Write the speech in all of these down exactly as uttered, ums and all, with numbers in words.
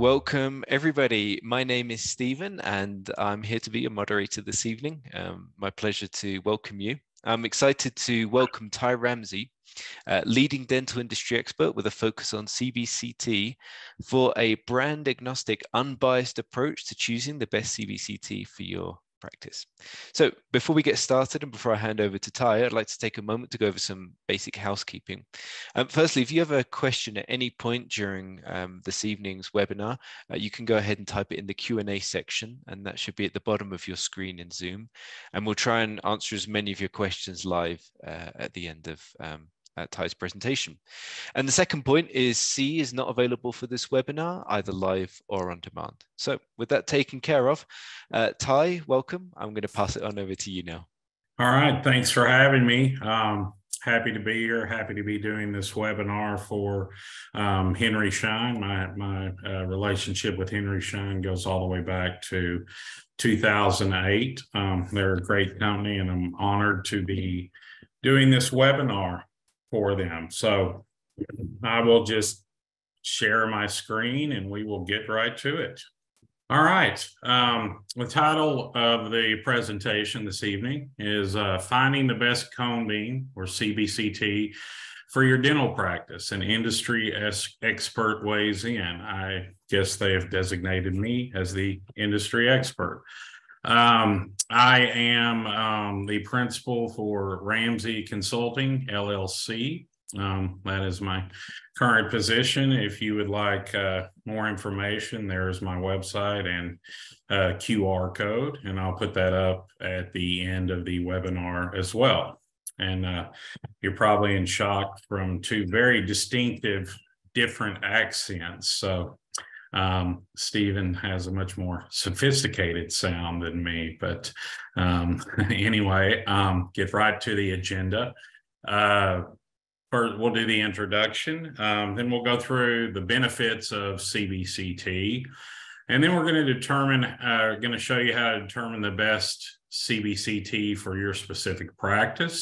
Welcome, everybody. My name is Stephen, and I'm here to be your moderator this evening. Um, my pleasure to welcome you. I'm excited to welcome Ty Ramsey, uh, leading dental industry expert with a focus on C B C T, for a brand agnostic, unbiased approach to choosing the best C B C T for your practice. So before we get started and before I hand over to Ty, I'd like to take a moment to go over some basic housekeeping. Um, firstly, if you have a question at any point during um, this evening's webinar, uh, you can go ahead and type it in the Q and A section, and that should be at the bottom of your screen in Zoom. And we'll try and answer as many of your questions live uh, at the end of um, Uh, Ty's presentation. And the second point is C is not available for this webinar, either live or on demand. So with that taken care of, uh, Ty, welcome. I'm going to pass it on over to you now. All right. Thanks for having me. Um, happy to be here. Happy to be doing this webinar for um, Henry Schein. My, my uh, relationship with Henry Schein goes all the way back to two thousand eight. Um, they're a great company, and I'm honored to be doing this webinar for them. So I will just share my screen and we will get right to it. All right. Um, the title of the presentation this evening is uh, Finding the Best Cone Beam, or C B C T, for your dental practice, and industry expert weighs in. I guess they have designated me as the industry expert. Um, I am um, the principal for Ramsey Consulting, L L C. Um, that is my current position. If you would like uh, more information, there's my website and uh, Q R code, and I'll put that up at the end of the webinar as well. And uh, you're probably in shock from two very distinctive different accents. So Um, Stephen has a much more sophisticated sound than me, but um, anyway, um, get right to the agenda. Uh, first, we'll do the introduction, um, then we'll go through the benefits of C B C T, and then we're going to determine, uh, going to show you how to determine the best C B C T for your specific practice,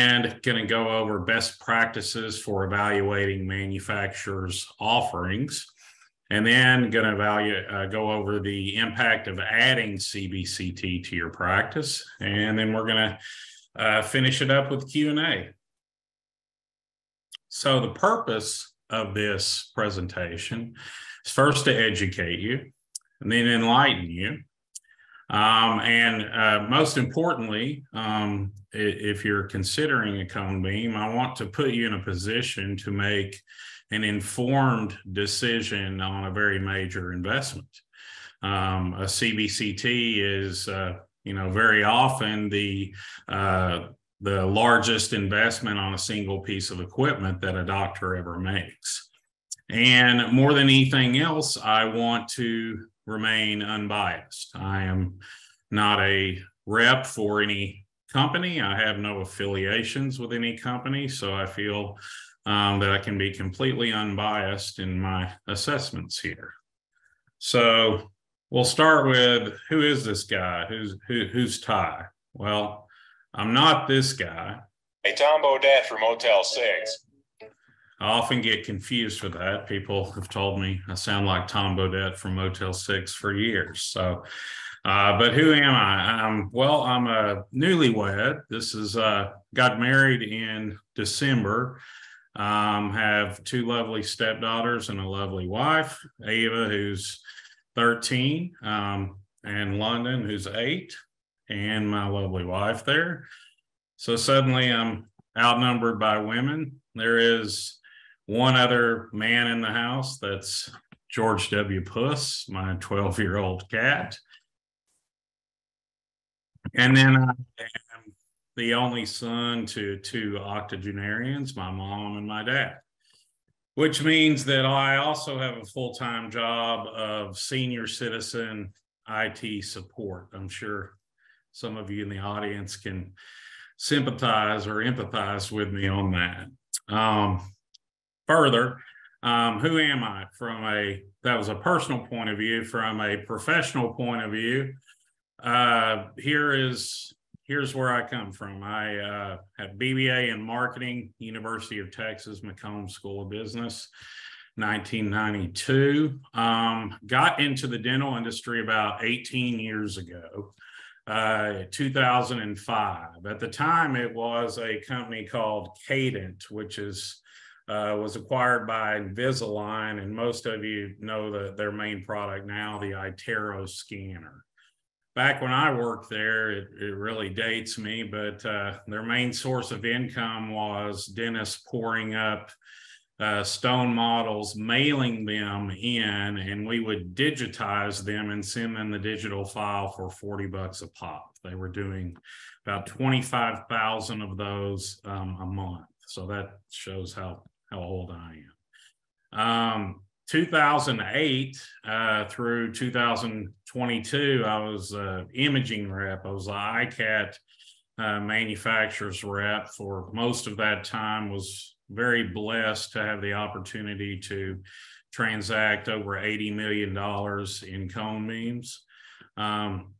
and going to go over best practices for evaluating manufacturers' offerings. And then going to evaluate, uh, go over the impact of adding C B C T to your practice. And then we're going to uh, finish it up with Q and A. So the purpose of this presentation is first to educate you and then enlighten you. Um, and uh, most importantly, um, if you're considering a cone beam, I want to put you in a position to make an informed decision on a very major investment. Um, a C B C T is, uh, you know, very often the uh, the largest investment on a single piece of equipment that a doctor ever makes. And more than anything else, I want to remain unbiased. I am not a rep for any company. I have no affiliations with any company, so I feel Um, that I can be completely unbiased in my assessments here. So we'll start with, who is this guy? Who's who, who's Ty? Well, I'm not this guy. Hey, Tom Bodette from Motel six. I often get confused with that. People have told me I sound like Tom Bodette from Motel six for years. So, uh, but who am I? I'm, well, I'm a newlywed. This is, uh, got married in December. Um, have two lovely stepdaughters and a lovely wife, Ava, who's thirteen, um, and London, who's eight, and my lovely wife there. So suddenly I'm outnumbered by women. There is one other man in the house. That's George W. Puss, my twelve-year-old cat. And then I am the only son to two octogenarians, my mom and my dad, which means that I also have a full-time job of senior citizen I T support. I'm sure some of you in the audience can sympathize or empathize with me on that. Um, further, um, who am I? From a, that was a personal point of view. From a professional point of view, uh, here is Here's where I come from. I uh, have B B A in marketing, University of Texas McComb School of Business, nineteen ninety-two. Um, got into the dental industry about eighteen years ago, uh, two thousand five. At the time, it was a company called Cadent, which is uh, was acquired by Invisalign, and most of you know the, their main product now, the iTero Scanner. Back when I worked there, it, it really dates me, but uh, their main source of income was dentists pouring up uh, stone models, mailing them in, and we would digitize them and send them the digital file for forty bucks a pop. They were doing about twenty-five thousand of those um, a month. So that shows how, how old I am. Um, two thousand eight uh, through two thousand twenty-two, I was uh, imaging rep. I was an i-CAT uh, manufacturer's rep for most of that time. Was very blessed to have the opportunity to transact over eighty million dollars in cone beams. Um,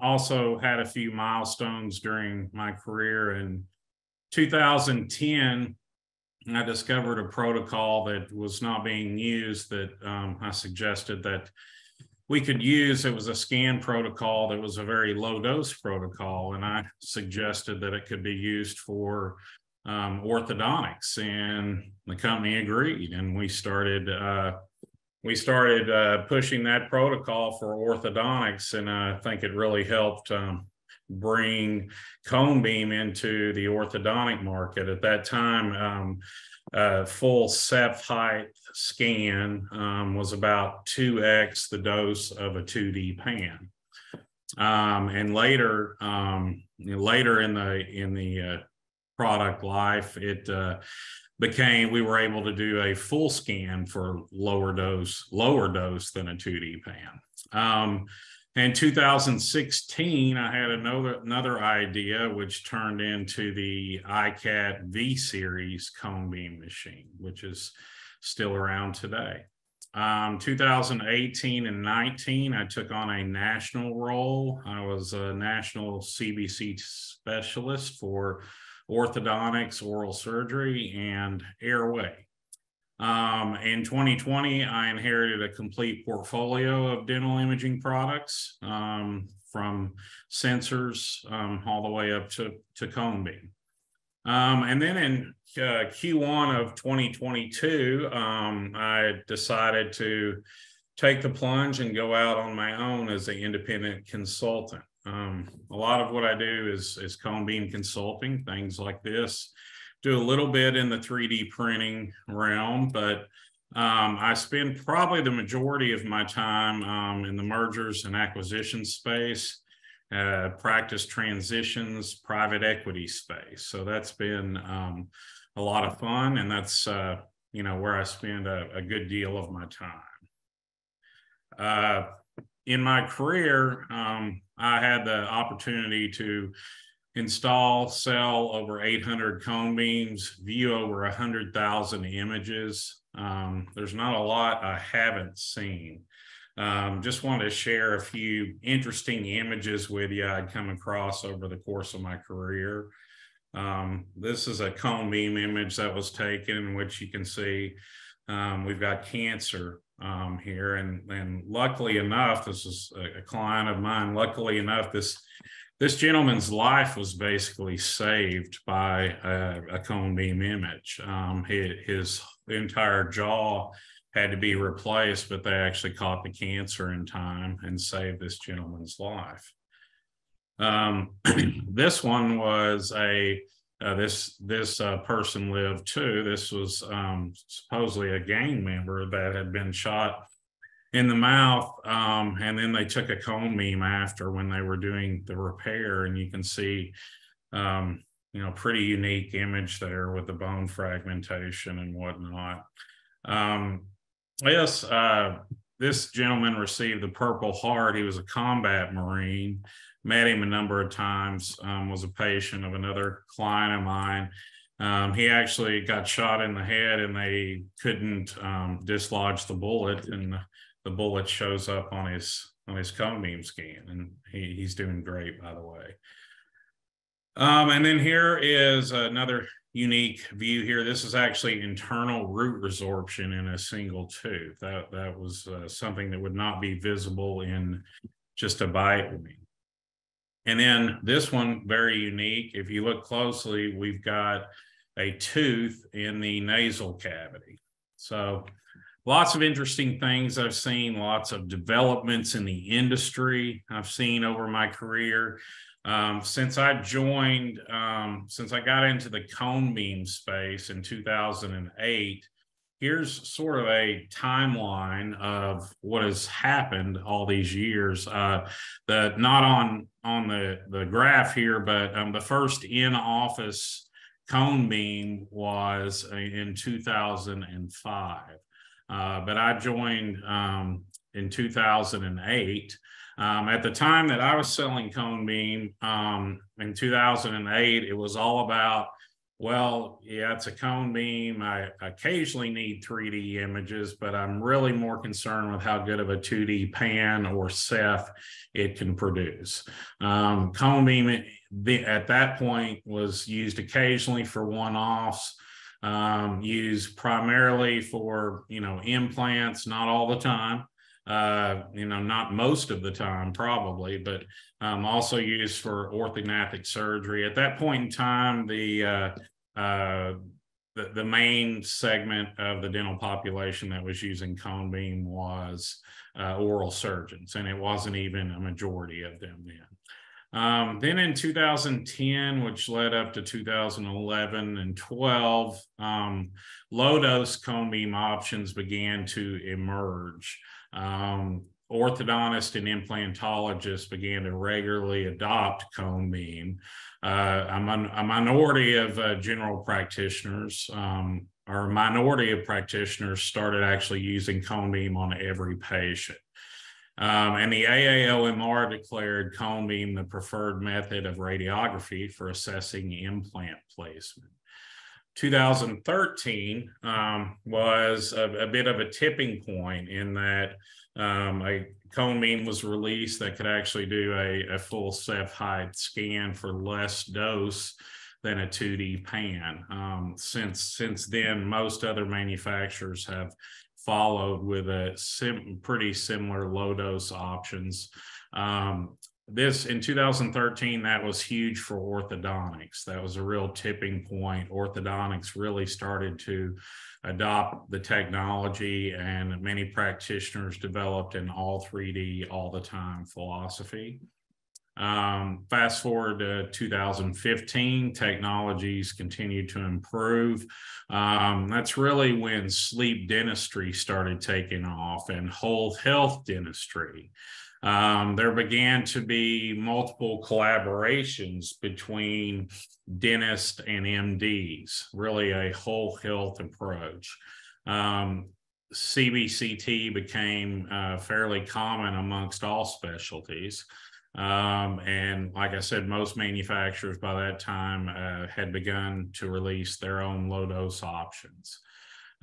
also had a few milestones during my career. In two thousand ten, I discovered a protocol that was not being used that um, I suggested that we could use. It was a scan protocol that was a very low dose protocol, and I suggested that it could be used for um, orthodontics, and the company agreed, and we started uh, we started uh, pushing that protocol for orthodontics, and I think it really helped um, bring cone beam into the orthodontic market. At that time, um, uh, full septh height scan um, was about two X the dose of a two D pan. Um, and later, um, later in the in the uh, product life, it uh, became we were able to do a full scan for lower dose, lower dose than a two D pan. Um, In two thousand sixteen, I had another, another idea, which turned into the i-CAT V-series cone beam machine, which is still around today. Um, two thousand eighteen and nineteen, I took on a national role. I was a national C B C T specialist for orthodontics, oral surgery, and airway. Um, in twenty twenty, I inherited a complete portfolio of dental imaging products, um, from sensors um, all the way up to, to cone beam. Um, and then in uh, Q one of twenty twenty-two, um, I decided to take the plunge and go out on my own as an independent consultant. Um, a lot of what I do is, is cone beam consulting, things like this. Do a little bit in the three D printing realm, but um, I spend probably the majority of my time um, in the mergers and acquisition space, uh, practice transitions, private equity space. So that's been um, a lot of fun, and that's uh, you know, where I spend a, a good deal of my time. Uh, in my career, um, I had the opportunity to install, sell over eight hundred cone beams, view over one hundred thousand images. Um, there's not a lot I haven't seen. Um, just wanted to share a few interesting images with you I'd come across over the course of my career. Um, this is a cone beam image that was taken, in which you can see um, we've got cancer um, here. And, and luckily enough, this is a, a client of mine. Luckily enough, this This gentleman's life was basically saved by a, a cone beam image. Um, his, his entire jaw had to be replaced, but they actually caught the cancer in time and saved this gentleman's life. Um, this one was a, uh, this, this uh, person lived too. This was um, supposedly a gang member that had been shot in the mouth, um, and then they took a cone beam after when they were doing the repair, and you can see, um, you know, pretty unique image there with the bone fragmentation and whatnot. Um, yes, uh, this gentleman received the Purple Heart. He was a combat Marine, met him a number of times, um, was a patient of another client of mine. Um, he actually got shot in the head, and they couldn't um, dislodge the bullet, and the, the bullet shows up on his on his cone beam scan, and he, he's doing great, by the way. Um, and then here is another unique view here. This is actually internal root resorption in a single tooth. That, that was uh, something that would not be visible in just a bite wing. And then this one, very unique. If you look closely, we've got a tooth in the nasal cavity. So lots of interesting things I've seen, lots of developments in the industry I've seen over my career. Um, since I joined, um, since I got into the cone beam space in two thousand eight, here's sort of a timeline of what has happened all these years. Uh, the, not on, on the, the graph here, but um, the first in-office cone beam was in two thousand five. Uh, but I joined um, in two thousand eight. Um, at the time that I was selling cone beam um, in two thousand eight, it was all about, well, yeah, it's a cone beam. I occasionally need three D images, but I'm really more concerned with how good of a two D pan or Ceph it can produce. Um, cone beam the, at that point was used occasionally for one-offs, um, used primarily for, you know, implants, not all the time. Uh, you know, not most of the time, probably, but um, also used for orthognathic surgery. At that point in time, the, uh, uh, the the main segment of the dental population that was using cone beam was uh, oral surgeons, and it wasn't even a majority of them then. Um, then in two thousand ten, which led up to two thousand eleven and twelve, um, low-dose cone beam options began to emerge. Um, orthodontists and implantologists began to regularly adopt cone beam. Uh, a, min a minority of uh, general practitioners, um, or a minority of practitioners started actually using cone beam on every patient. Um, and the A A O M R declared cone beam the preferred method of radiography for assessing implant placement. two thousand thirteen um, was a, a bit of a tipping point in that um, a cone beam was released that could actually do a, a full Ceph height scan for less dose than a two D pan. Um, since, since then, most other manufacturers have followed with a sim pretty similar low dose options. Um, This in two thousand thirteen, that was huge for orthodontics. That was a real tipping point. Orthodontics really started to adopt the technology, and many practitioners developed an all three D all the time philosophy. Um, fast forward to two thousand fifteen, technologies continue to improve. Um, that's really when sleep dentistry started taking off, and whole health dentistry. Um, there began to be multiple collaborations between dentists and M Ds, really a whole health approach. Um, C B C T became uh, fairly common amongst all specialties. Um, and like I said, most manufacturers by that time uh, had begun to release their own low-dose options.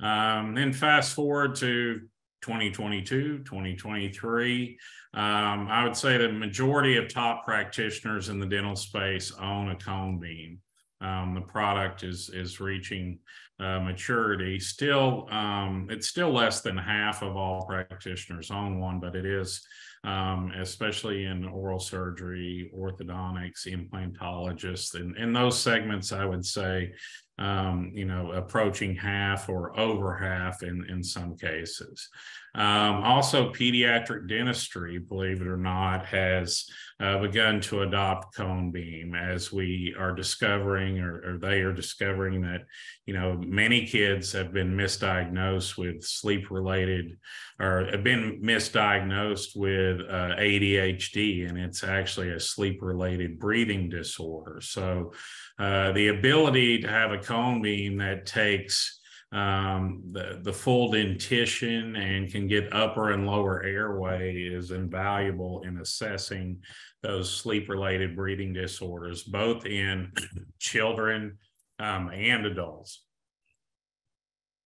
Um, then fast forward to twenty twenty-two, twenty twenty-three, um, I would say the majority of top practitioners in the dental space own a cone beam. Um, the product is, is reaching uh, maturity. Still, um, it's still less than half of all practitioners own one, but it is, um, especially in oral surgery, orthodontics, implantologists, and, and those segments, I would say, Um, you know, approaching half or over half in, in some cases. Um, also, pediatric dentistry, believe it or not, has uh, begun to adopt cone beam as we are discovering, or, or they are discovering that, you know, many kids have been misdiagnosed with sleep-related, or have been misdiagnosed with uh, A D H D, and it's actually a sleep-related breathing disorder. So uh, the ability to have a cone beam that takes um, the, the full dentition and can get upper and lower airway is invaluable in assessing those sleep-related breathing disorders, both in children um, and adults.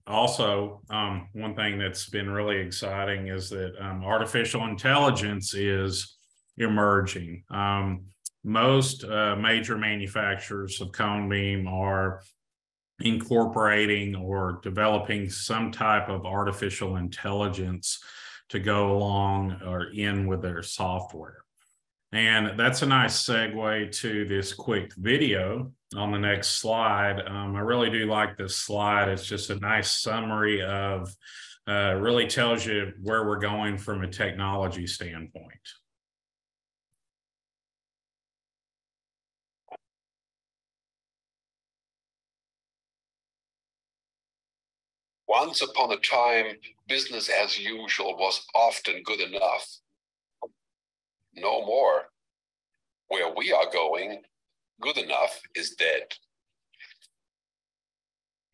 Also, um, one thing that's been really exciting is that um, artificial intelligence is emerging. Um, most uh, major manufacturers of cone beam are incorporating or developing some type of artificial intelligence to go along or in with their software. And that's a nice segue to this quick video on the next slide. Um, I really do like this slide. It's just a nice summary of, uh, really tells you where we're going from a technology standpoint. Once upon a time, business as usual was often good enough. No more. Where we are going, good enough is dead.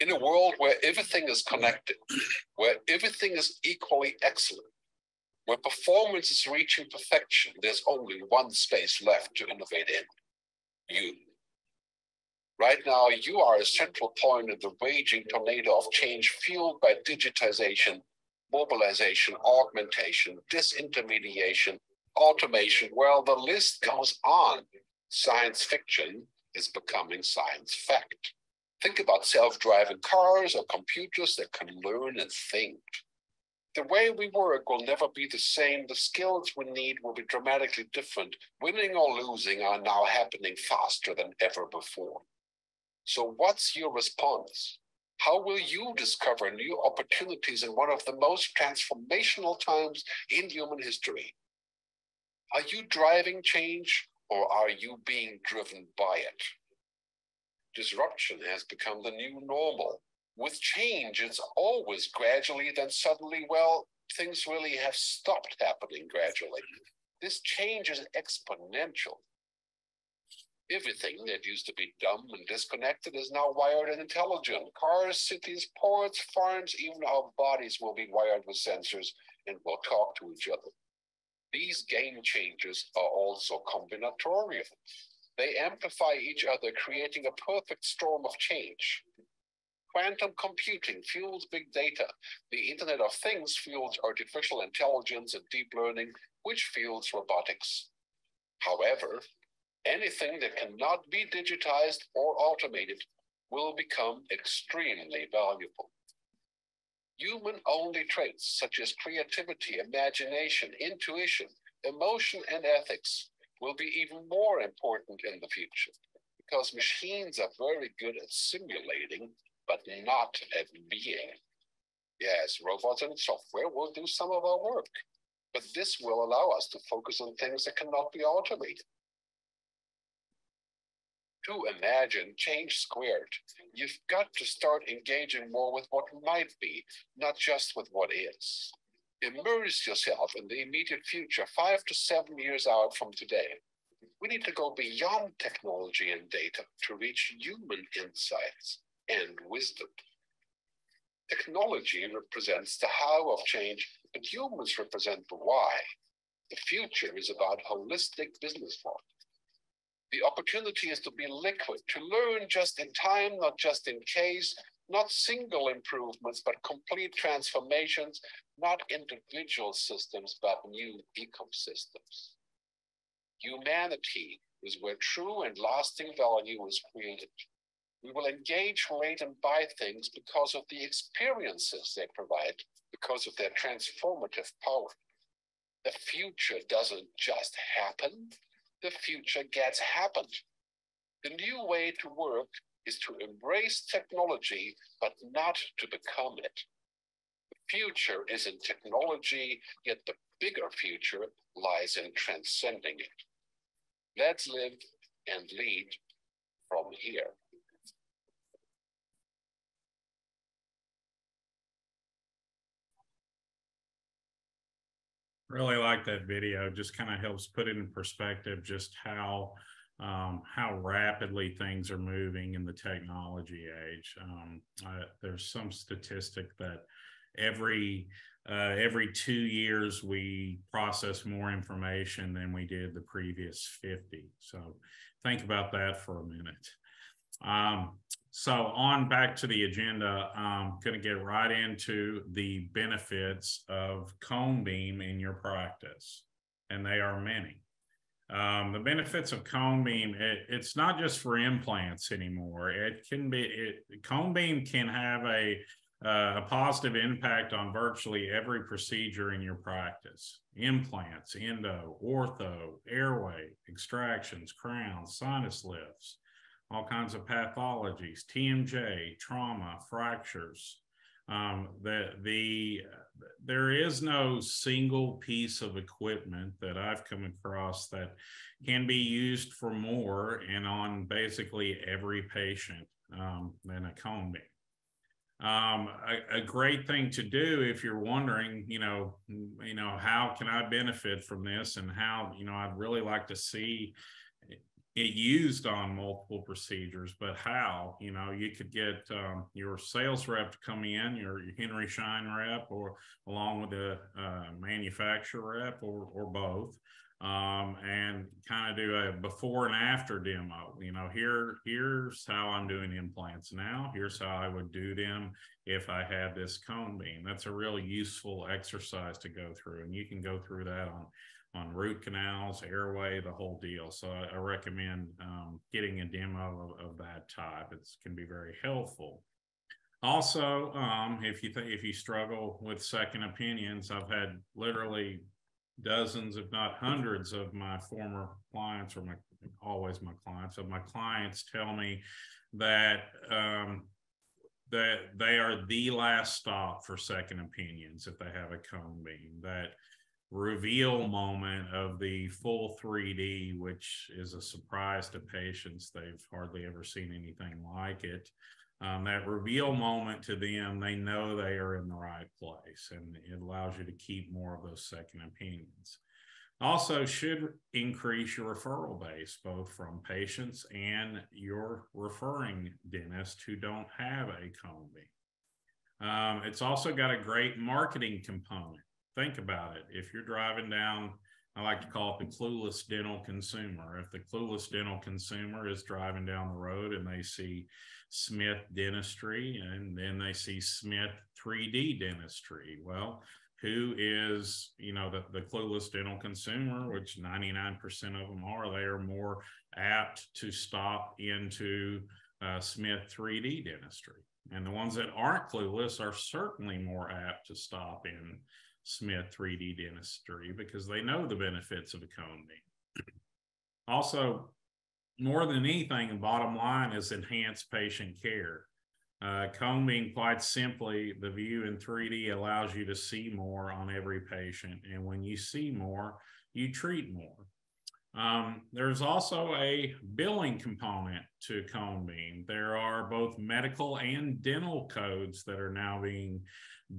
In a world where everything is connected, where everything is equally excellent, where performance is reaching perfection, there's only one space left to innovate in: you. Right now, you are a central point in the raging tornado of change fueled by digitization, mobilization, augmentation, disintermediation, automation. Well, the list goes on. Science fiction is becoming science fact. Think about self-driving cars or computers that can learn and think. The way we work will never be the same. The skills we need will be dramatically different. Winning or losing are now happening faster than ever before. So what's your response? How will you discover new opportunities in one of the most transformational times in human history? Are you driving change, or are you being driven by it? Disruption has become the new normal. With change, it's always gradually, then suddenly, well, things really have stopped happening gradually. This change is exponential. Everything that used to be dumb and disconnected is now wired and intelligent. Cars, cities, ports, farms, even our bodies will be wired with sensors and will talk to each other. These game changers are also combinatorial. They amplify each other, creating a perfect storm of change. Quantum computing fuels big data. The Internet of Things fuels artificial intelligence and deep learning, which fuels robotics. However, anything that cannot be digitized or automated will become extremely valuable. Human-only traits such as creativity, imagination, intuition, emotion, and ethics will be even more important in the future, because machines are very good at simulating, but not at being. Yes, robots and software will do some of our work, but this will allow us to focus on things that cannot be automated. To imagine change squared, you've got to start engaging more with what might be, not just with what is. Immerse yourself in the immediate future, five to seven years out from today. We need to go beyond technology and data to reach human insights and wisdom. Technology represents the how of change, but humans represent the why. The future is about holistic business models. The opportunity is to be liquid, to learn just in time, not just in case, not single improvements, but complete transformations, not individual systems, but new ecosystems. Humanity is where true and lasting value is created. We will engage, rate, and buy things because of the experiences they provide, because of their transformative power. The future doesn't just happen. The future gets happened. The new way to work is to embrace technology, but not to become it. The future is in technology, yet the bigger future lies in transcending it. Let's live and lead from here. Really like that video. Just kind of helps put it in perspective just how um, how rapidly things are moving in the technology age. Um, I, there's some statistic that every uh, every two years we process more information than we did the previous fifty. So think about that for a minute. Um, so on back to the agenda, I'm going to get right into the benefits of cone beam in your practice, and they are many. Um, the benefits of cone beam, it, it's not just for implants anymore. It can be, it, cone beam can have a, uh, a positive impact on virtually every procedure in your practice. Implants, endo, ortho, airway, extractions, crowns, sinus lifts, all kinds of pathologies, T M J, trauma, fractures. Um, the, the, there is no single piece of equipment that I've come across that can be used for more and on basically every patient um, than a cone beam. Um, a, a great thing to do if you're wondering, you know, you know, how can I benefit from this, and how, you know, I'd really like to see it used on multiple procedures, but how, you know, you could get um, your sales rep to come in, your, your Henry Schein rep, or along with a uh, manufacturer rep, or, or both, um, and kind of do a before and after demo. You know, here, here's how I'm doing implants now. Here's how I would do them if I had this cone beam. That's a really useful exercise to go through, and you can go through that on on root canals, airway, the whole deal. So I, I recommend um, getting a demo of, of that type. It can be very helpful. Also, um, if you if you struggle with second opinions, I've had literally dozens, if not hundreds, of my former clients, or my always my clients, of my clients tell me that um, that they are the last stop for second opinions if they have a cone beam. That reveal moment of the full three D, which is a surprise to patients. They've hardly ever seen anything like it. Um, that reveal moment to them, they know they are in the right place, and it allows you to keep more of those second opinions. Also, should increase your referral base, both from patients and your referring dentist who don't have a cone beam. Um, it's also got a great marketing component. Think about it. If you're driving down, I like to call it the clueless dental consumer. If the clueless dental consumer is driving down the road and they see Smith Dentistry, and then they see Smith three D Dentistry, well, who is, you know, the, the clueless dental consumer, which ninety-nine percent of them are, they are more apt to stop into uh, Smith three D Dentistry. And the ones that aren't clueless are certainly more apt to stop in Smith three D Dentistry because they know the benefits of a cone beam. Also, more than anything, the bottom line is enhanced patient care. Uh, cone beam, quite simply, the view in three D allows you to see more on every patient. And when you see more, you treat more. Um, there's also a billing component to cone beam. There are both medical and dental codes that are now being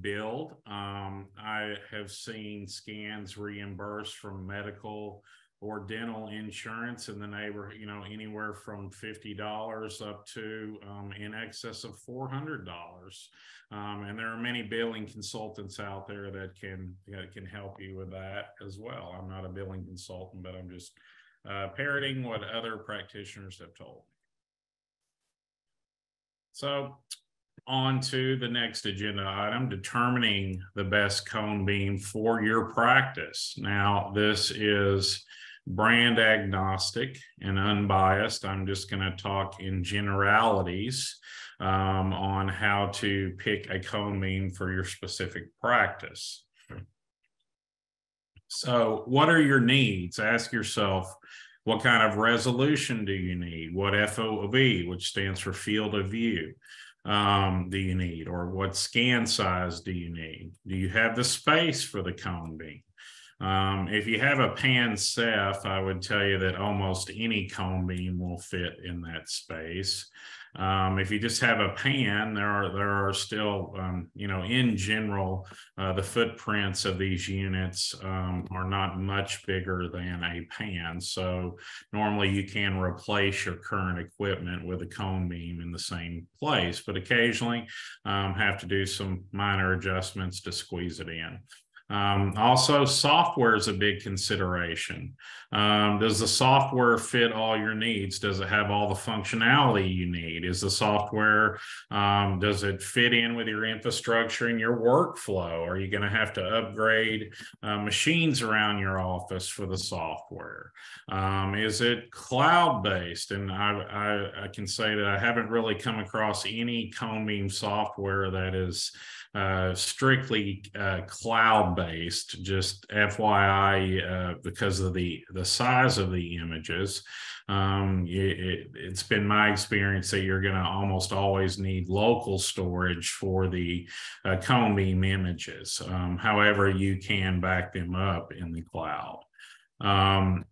billed. Um, I have seen scans reimbursed from medical or dental insurance in the neighborhood, you know, anywhere from fifty dollars up to um, in excess of four hundred dollars. Um, and there are many billing consultants out there that can, that can help you with that as well. I'm not a billing consultant, but I'm just uh, parroting what other practitioners have told me. So on to the next agenda item, determining the best cone beam for your practice. Now, this is brand agnostic and unbiased. I'm just going to talk in generalities um, on how to pick a cone beam for your specific practice. So what are your needs? Ask yourself, what kind of resolution do you need? What F O V, which stands for field of view, um, do you need? Or what scan size do you need? Do you have the space for the cone beam? Um, if you have a pan-ceph, I would tell you that almost any cone beam will fit in that space. Um, if you just have a pan, there are there are still, um, you know, in general, uh, the footprints of these units um, are not much bigger than a pan. So normally you can replace your current equipment with a cone beam in the same place, but occasionally um, have to do some minor adjustments to squeeze it in. Um, also, software is a big consideration. Um, does the software fit all your needs? Does it have all the functionality you need? Is the software, um, does it fit in with your infrastructure and your workflow? Are you going to have to upgrade uh, machines around your office for the software? Um, is it cloud-based? And I, I, I can say that I haven't really come across any cone beam software that is uh, strictly uh, cloud-based, just F Y I, uh, because of the, the size of the images. Um, it, it's been my experience that you're going to almost always need local storage for the uh, cone beam images. Um, however, you can back them up in the cloud. Um,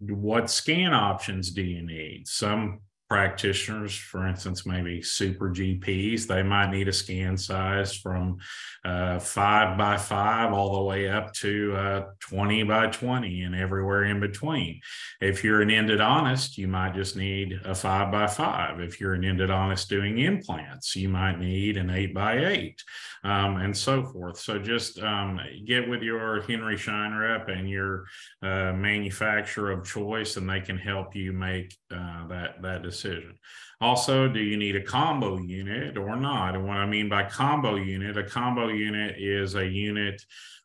what scan options do you need? Some practitioners, for instance, maybe super G Ps, they might need a scan size from uh, five by five all the way up to uh, twenty by twenty and everywhere in between. If you're an endodontist, you might just need a five by five. If you're an endodontist doing implants, you might need an eight by eight um, and so forth. So just um, get with your Henry Schein rep and your uh, manufacturer of choice, and they can help you make uh, that, that decision. decision. Also, do you need a combo unit or not? And what I mean by combo unit, a combo unit is a unit,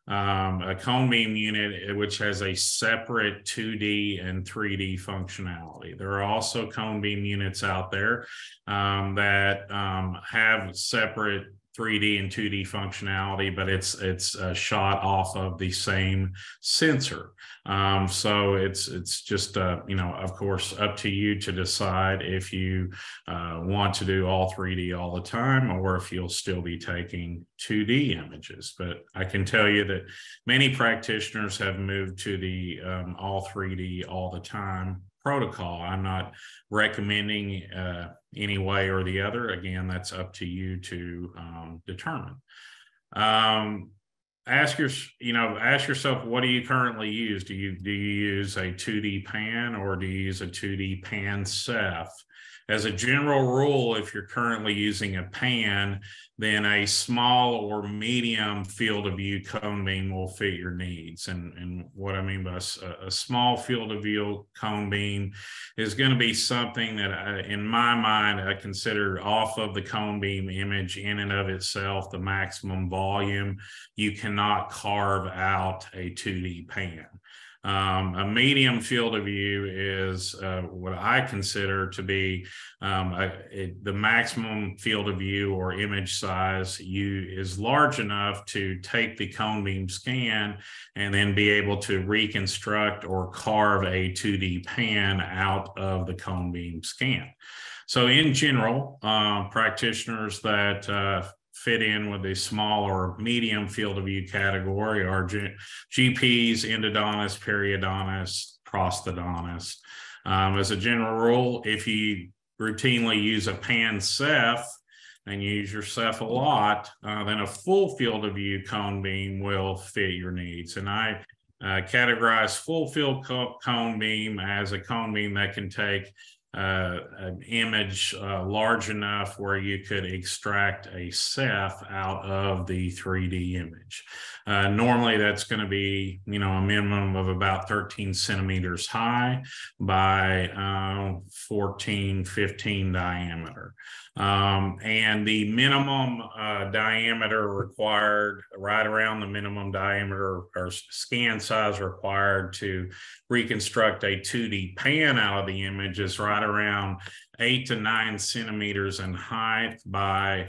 um, a cone beam unit, which has a separate two D and three D functionality. There are also cone beam units out there um, that um, have separate three D and two D functionality, but it's it's uh, shot off of the same sensor. Um, so it's it's just uh, you know, of course, up to you to decide if you uh, want to do all three D all the time or if you'll still be taking two D images. But I can tell you that many practitioners have moved to the um, all three D all the time protocol. I'm not recommending uh, any way or the other. Again, that's up to you to um, determine. Um, ask your, you know, ask yourself, what do you currently use? Do you do you use a two D pan or do you use a two D pan Ceph? As a general rule, if you're currently using a pan, then a small or medium field of view cone beam will fit your needs. And, and what I mean by a, a small field of view cone beam is going to be something that, I, in my mind, I consider off of the cone beam image in and of itself, the maximum volume. You cannot carve out a two D pan. Um, a medium field of view is uh, what I consider to be um, a, a, the maximum field of view or image size you is large enough to take the cone beam scan and then be able to reconstruct or carve a two D pan out of the cone beam scan. So in general, uh, practitioners that uh, fit in with a small or medium field of view category are G Ps, endodontists, periodontists, prosthodontists. Um, as a general rule, if you routinely use a pan Ceph and you use your Ceph a lot, uh, then a full field of view cone beam will fit your needs. And I uh, categorize full field co cone beam as a cone beam that can take Uh, an image uh, large enough where you could extract a Ceph out of the three D image. Uh, normally that's going to be, you know, a minimum of about thirteen centimeters high by uh, fourteen, fifteen diameter. Um, and the minimum uh, diameter required, right around the minimum diameter or scan size required to reconstruct a two D pan out of the image is right around eight to nine centimeters in height by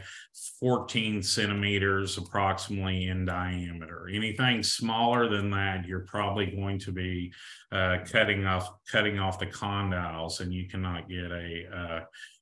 fourteen centimeters approximately in diameter. Anything smaller than that, you're probably going to be uh, cutting off cutting off the condyles, and you cannot get a uh,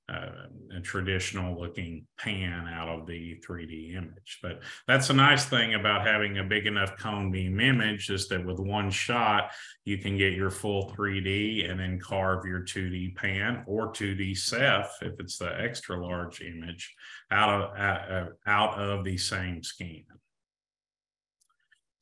Uh, a traditional looking pan out of the three D image. But that's a nice thing about having a big enough cone beam image is that with one shot, you can get your full three D and then carve your two D pan or two D Ceph, if it's the extra large image, out of, uh, out of the same scan.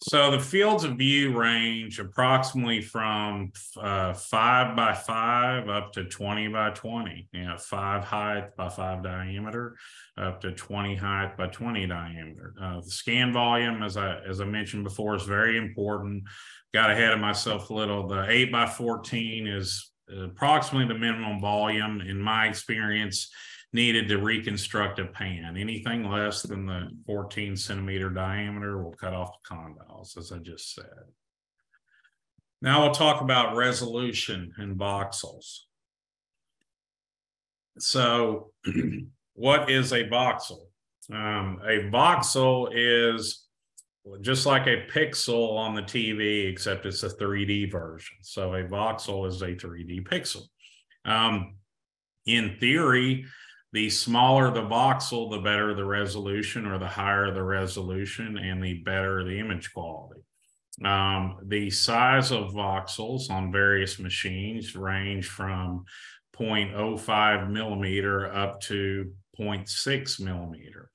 So the fields of view range approximately from uh, five by five up to twenty by twenty, you know, five height by five diameter up to twenty height by twenty diameter. Uh, the scan volume, as I, as I mentioned before, is very important. Got ahead of myself a little. The eight by fourteen is approximately the minimum volume, in my experience, needed to reconstruct a pan. Anything less than the fourteen centimeter diameter will cut off the condyles, as I just said. Now we'll talk about resolution and voxels. So what is a voxel? Um, a voxel is just like a pixel on the T V, except it's a three D version. So a voxel is a three D pixel. Um, in theory, the smaller the voxel, the better the resolution, or the higher the resolution and the better the image quality. Um, the size of voxels on various machines range from zero point zero five millimeter up to zero point six millimeter.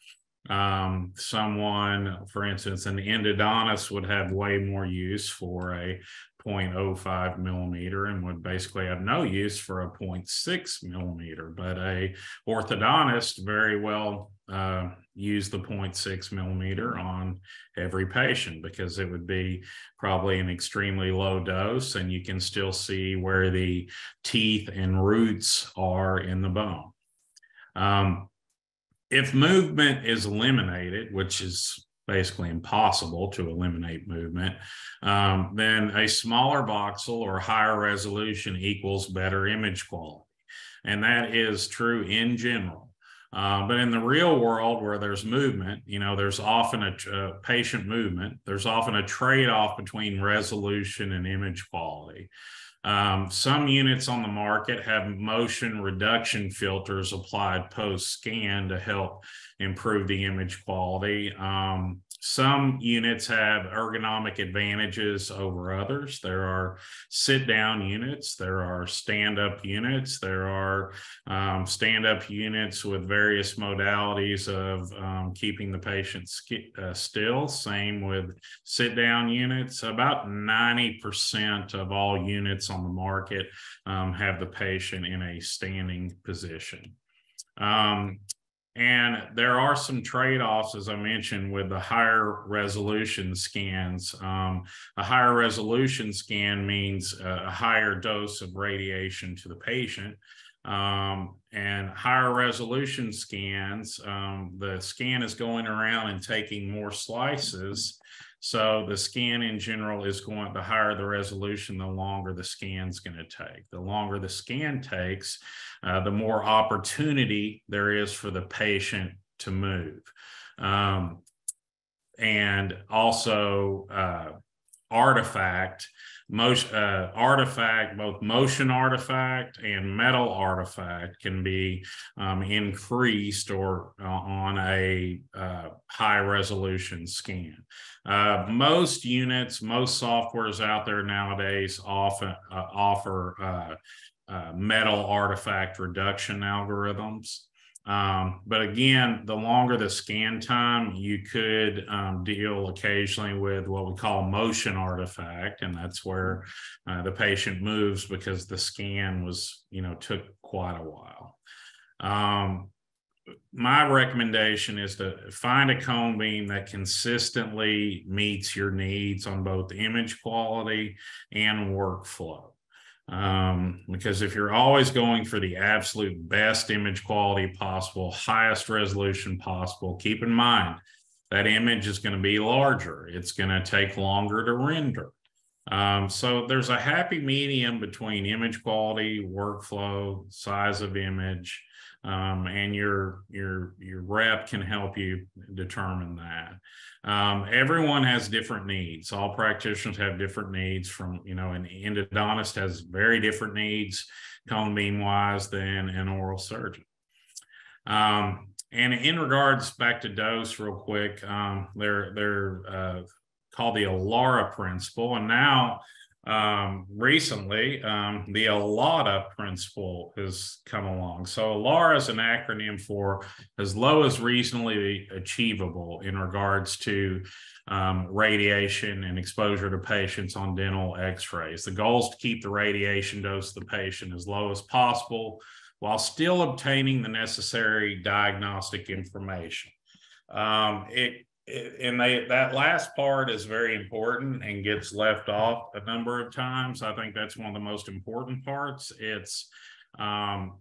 Um, someone, for instance, an endodontist would have way more use for a zero point zero five millimeter and would basically have no use for a zero point six millimeter, but a orthodontist very well uh, use the zero point six millimeter on every patient, because it would be probably an extremely low dose and you can still see where the teeth and roots are in the bone. Um, if movement is eliminated, which is basically impossible to eliminate movement, um, then a smaller voxel or higher resolution equals better image quality. And that is true in general. Uh, but in the real world where there's movement, you know, there's often a uh, patient movement, there's often a trade-off between resolution and image quality. Um, some units on the market have motion reduction filters applied post-scan to help improve the image quality. Um, some units have ergonomic advantages over others. There are sit-down units, there are stand-up units, there are um, stand-up units with various modalities of um, keeping the patient uh, still. Same with sit-down units. About ninety percent of all units on the market um, have the patient in a standing position. Um, And there are some trade-offs, as I mentioned, with the higher resolution scans. Um, a higher resolution scan means a higher dose of radiation to the patient. Um, and higher resolution scans, um, the scan is going around and taking more slices. So the scan in general is going, the higher the resolution, the longer the scan's going to take. The longer the scan takes, uh, the more opportunity there is for the patient to move. Um, and also uh, artifact, most, uh, artifact, both motion artifact and metal artifact can be um, increased or uh, on a uh, high resolution scan. Uh, most units, most softwares out there nowadays often uh, offer uh, uh, metal artifact reduction algorithms. Um, but again, the longer the scan time, you could um, deal occasionally with what we call motion artifact, and that's where uh, the patient moves because the scan was, you know, took quite a while. Um, my recommendation is to find a cone beam that consistently meets your needs on both image quality and workflow. Um, because if you're always going for the absolute best image quality possible, highest resolution possible, keep in mind that image is going to be larger. It's going to take longer to render. Um, so there's a happy medium between image quality, workflow, size of image, um, and your, your, your rep can help you determine that. Um, everyone has different needs. All practitioners have different needs from, you know, an endodontist has very different needs cone beam wise than an oral surgeon. Um, and in regards back to dose real quick, um, they're, they're, uh, called the ALARA principle. And now um, recently, um, the A L A R A principle has come along. So A L A R A is an acronym for as low as reasonably achievable in regards to um, radiation and exposure to patients on dental x-rays. The goal is to keep the radiation dose of the patient as low as possible while still obtaining the necessary diagnostic information. Um, it And they, that last part is very important and gets left off a number of times. I think that's one of the most important parts. It's um,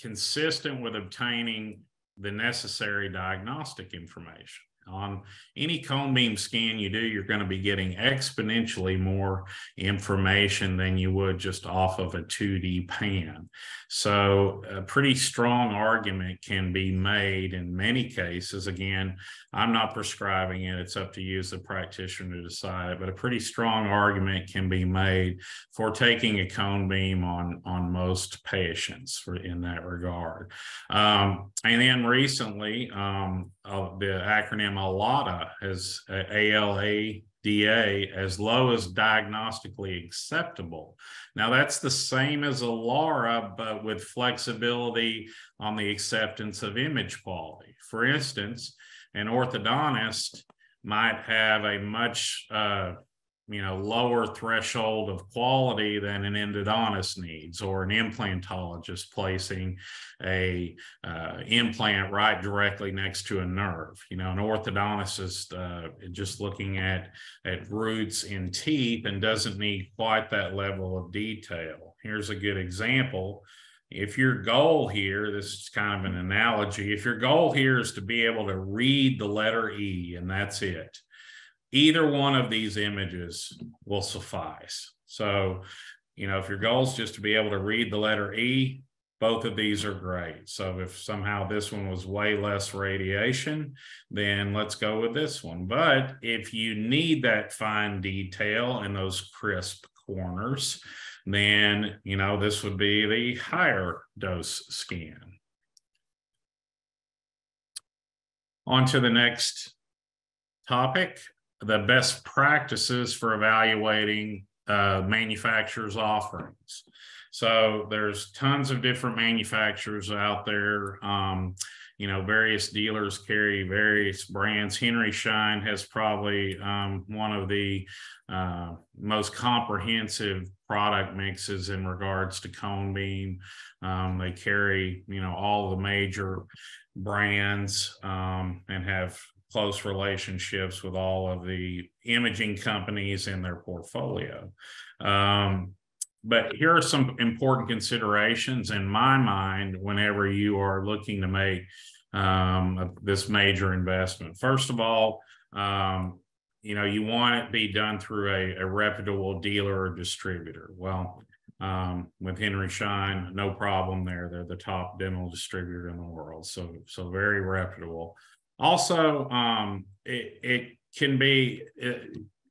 consistent with obtaining the necessary diagnostic information. On any cone beam scan you do, you're going to be getting exponentially more information than you would just off of a two D pan. So a pretty strong argument can be made in many cases. Again, I'm not prescribing it. It's up to you as the practitioner to decide it, but a pretty strong argument can be made for taking a cone beam on, on most patients for, in that regard. Um, and then recently, um, uh, the acronym A L A D A as A L A D A, as low as diagnostically acceptable. Now that's the same as A L A R A, but with flexibility on the acceptance of image quality. For instance, an orthodontist might have a much uh, you know, lower threshold of quality than an endodontist needs, or an implantologist placing a uh, implant right directly next to a nerve. You know, an orthodontist uh, just looking at, at roots and teeth and doesn't need quite that level of detail. Here's a good example. If your goal here, this is kind of an analogy, if your goal here is to be able to read the letter E and that's it, either one of these images will suffice. So, you know, if your goal is just to be able to read the letter E, both of these are great. So if somehow this one was way less radiation, then let's go with this one. But if you need that fine detail and those crisp corners, then, you know, this would be the higher dose scan. On to the next topic. The best practices for evaluating uh, manufacturers' offerings. So there's tons of different manufacturers out there. Um, you know, various dealers carry various brands. Henry Schein has probably um, one of the uh, most comprehensive product mixes in regards to cone beam. Um, they carry, you know, all the major brands um, and have close relationships with all of the imaging companies in their portfolio. Um, but here are some important considerations in my mind whenever you are looking to make um, this major investment. First of all, um, you know, you want it to be done through a, a reputable dealer or distributor. Well, Um, with Henry Schein, no problem there. They're the top dental distributor in the world. So, so very reputable. Also, um, it, it can be it,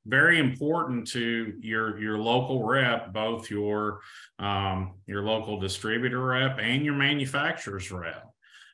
very important to your, your local rep, both your, um, your local distributor rep and your manufacturer's rep.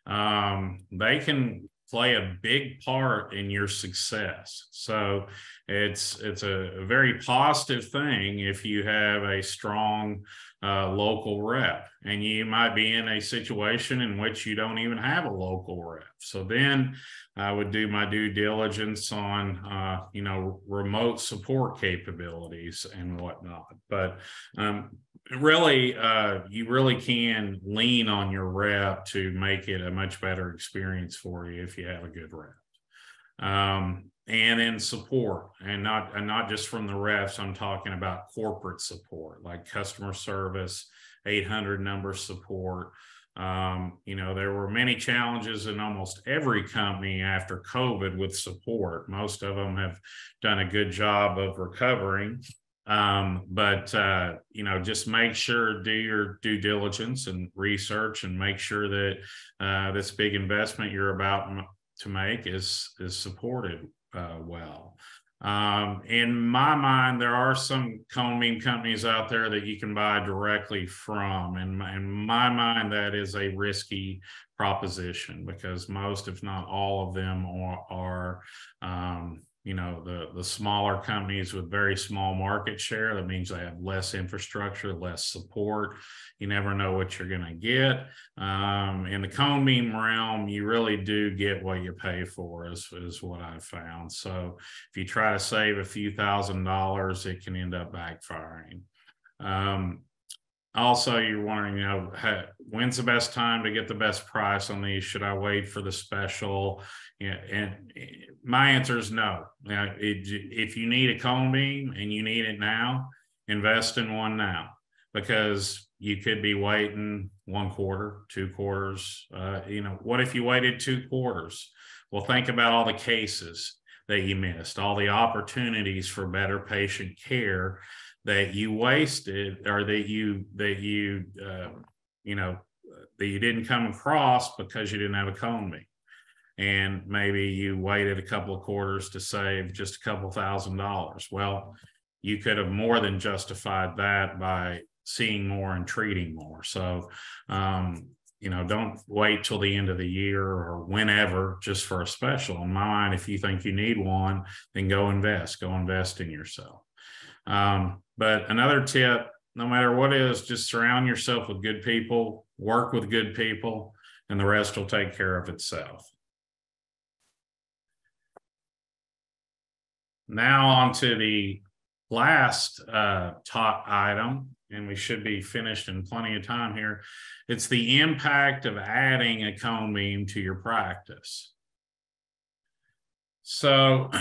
Um, they can play a big part in your success. So it's it's a very positive thing if you have a strong uh, local rep, and you might be in a situation in which you don't even have a local rep. So then I would do my due diligence on, uh, you know, remote support capabilities and whatnot. But um, really, uh, you really can lean on your rep to make it a much better experience for you if you have a good rep. Um, and in support, and not, and not just from the refs, I'm talking about corporate support, like customer service, eight hundred number support. Um, you know, there were many challenges in almost every company after COVID with support. Most of them have done a good job of recovering. Um, but, uh, you know, just make sure, do your due diligence and research, and make sure that uh, this big investment you're about to make is, is supported uh, well. Um, in my mind, there are some cone beam companies out there that you can buy directly from. And in, in my mind, that is a risky proposition, because most, if not all of them are, are um, you know, the, the smaller companies with very small market share. That means they have less infrastructure, less support. You never know what you're going to get. Um, in the cone beam realm, you really do get what you pay for, is, is what I've found. So if you try to save a few thousand dollars, it can end up backfiring. Um, also, you're wondering, you know, hey, when's the best time to get the best price on these? Should I wait for the special? Yeah, and my answer is no. Now, it, if you need a cone beam and you need it now, invest in one now, because you could be waiting one quarter, two quarters. Uh, you know, what if you waited two quarters? Well, think about all the cases that you missed, all the opportunities for better patient care that you wasted, or that you that you uh, you know that you didn't come across because you didn't have a cone beam, and maybe you waited a couple of quarters to save just a couple thousand dollars. Well, you could have more than justified that by seeing more and treating more. So, um, you know, don't wait till the end of the year or whenever just for a special. In my mind, if you think you need one, then go invest. Go invest in yourself. Um, but another tip, no matter what it is, just surround yourself with good people, work with good people, and the rest will take care of itself. Now on to the last uh, top item, and we should be finished in plenty of time here. It's the impact of adding a cone beam to your practice. So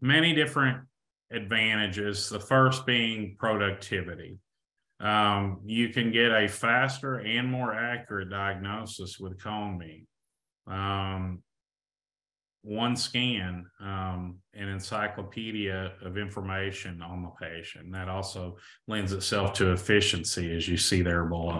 many different advantages, the first being productivity. Um, you can get a faster and more accurate diagnosis with cone beam. Um, one scan, um, an encyclopedia of information on the patient. That also lends itself to efficiency, as you see there below.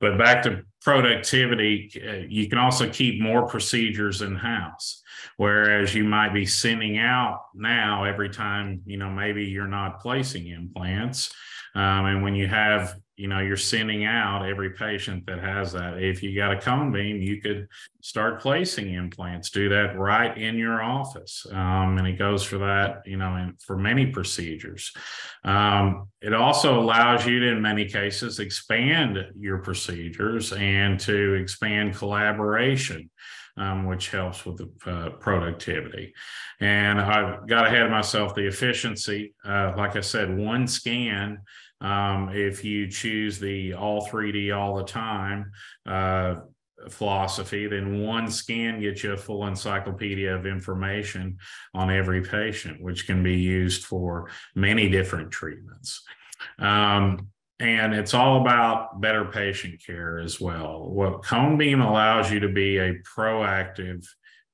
But back to productivity, you can also keep more procedures in-house, whereas you might be sending out now every time, you know, maybe you're not placing implants. Um, and when you have, you know, you're sending out every patient that has that. If you got a cone beam, you could start placing implants, do that right in your office. Um, and it goes for that, you know, and for many procedures. Um, it also allows you to, in many cases, expand your procedures and to expand collaboration, um, which helps with the uh, productivity. And I've got ahead of myself, the efficiency. Uh, like I said, one scan. Um, if you choose the all three D all the time uh, philosophy, then one scan gets you a full encyclopedia of information on every patient, which can be used for many different treatments. Um, and it's all about better patient care as well. What cone beam allows you to be a proactive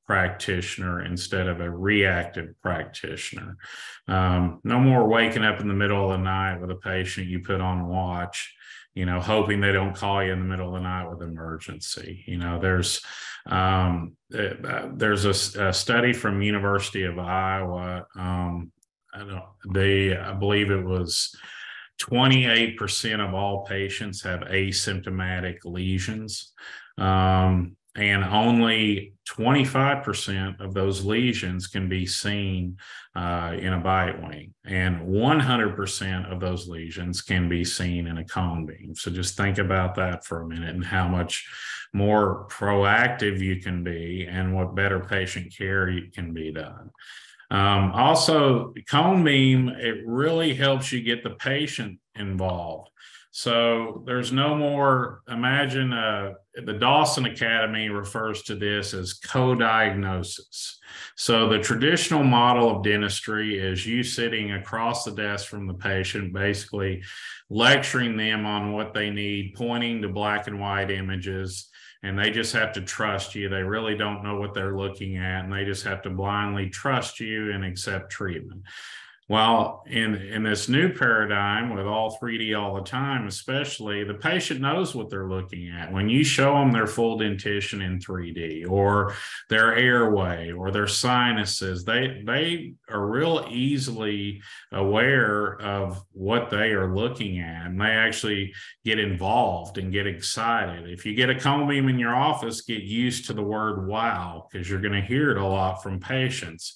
practitioner instead of a reactive practitioner. Um, no more waking up in the middle of the night with a patient you put on watch, you know, hoping they don't call you in the middle of the night with an emergency. You know, there's um, uh, there's a, a study from University of Iowa. Um, I don't, they, I believe it was twenty-eight percent of all patients have asymptomatic lesions. Um, And only twenty-five percent of those lesions can be seen uh, in a bite wing. And one hundred percent of those lesions can be seen in a cone beam. So just think about that for a minute and how much more proactive you can be and what better patient care can be done. Um, also, cone beam, it really helps you get the patient involved. So there's no more, imagine uh, the Dawson Academy refers to this as co-diagnosis. So the traditional model of dentistry is you sitting across the desk from the patient, basically lecturing them on what they need, pointing to black and white images, and they just have to trust you. They really don't know what they're looking at, and they just have to blindly trust you and accept treatment. Well, in, in this new paradigm with all three D all the time, especially, the patient knows what they're looking at. When you show them their full dentition in three D or their airway or their sinuses, they, they are real easily aware of what they are looking at, and they actually get involved and get excited. If you get a cone beam in your office, get used to the word wow, because you're going to hear it a lot from patients,